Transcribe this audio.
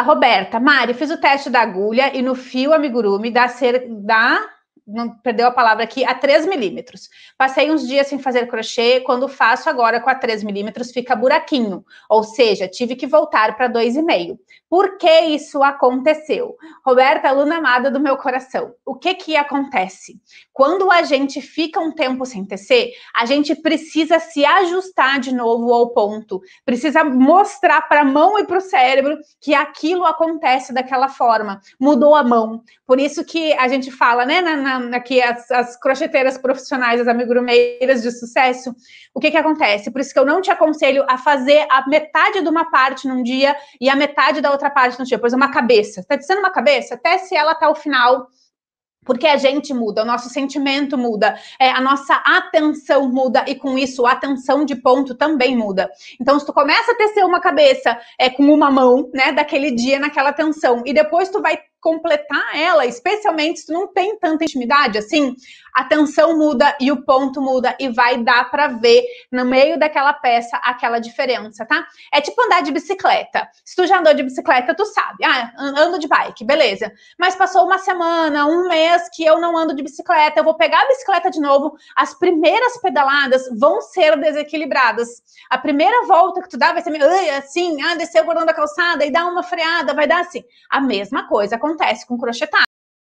A Roberta, Mari, fiz o teste da agulha e no fio amigurumi não perdeu a palavra aqui, a 3 milímetros. Passei uns dias sem fazer crochê, quando faço agora com a 3 milímetros fica buraquinho, ou seja, tive que voltar para 2,5. Por que isso aconteceu? Roberta, aluna amada do meu coração, o que que acontece? Quando a gente fica um tempo sem tecer, a gente precisa se ajustar de novo ao ponto, precisa mostrar para a mão e para o cérebro que aquilo acontece daquela forma, mudou a mão. Por isso que a gente fala, né, aqui as crocheteiras profissionais, as amigurumeiras de sucesso, o que que acontece? Por isso que eu não te aconselho a fazer a metade de uma parte num dia e a metade da outra parte num dia. Por exemplo, uma cabeça. Tá dizendo uma cabeça? Tece ela até o final, porque a gente muda, o nosso sentimento muda, a nossa atenção muda, e com isso a atenção de ponto também muda. Então, se tu começa a tecer uma cabeça com uma mão, né, daquele dia, naquela tensão, e depois tu vai completar ela, especialmente se tu não tem tanta intimidade, assim, a tensão muda e o ponto muda, e vai dar pra ver no meio daquela peça aquela diferença, tá? É tipo andar de bicicleta. Se tu já andou de bicicleta, tu sabe. Ah, ando de bike, beleza. Mas passou uma semana, um mês que eu não ando de bicicleta, eu vou pegar a bicicleta de novo, as primeiras pedaladas vão ser desequilibradas. A primeira volta que tu dá vai ser meio assim, desceu o cordão da calçada e dá uma freada, vai dar assim. A mesma coisa acontece com crochetar.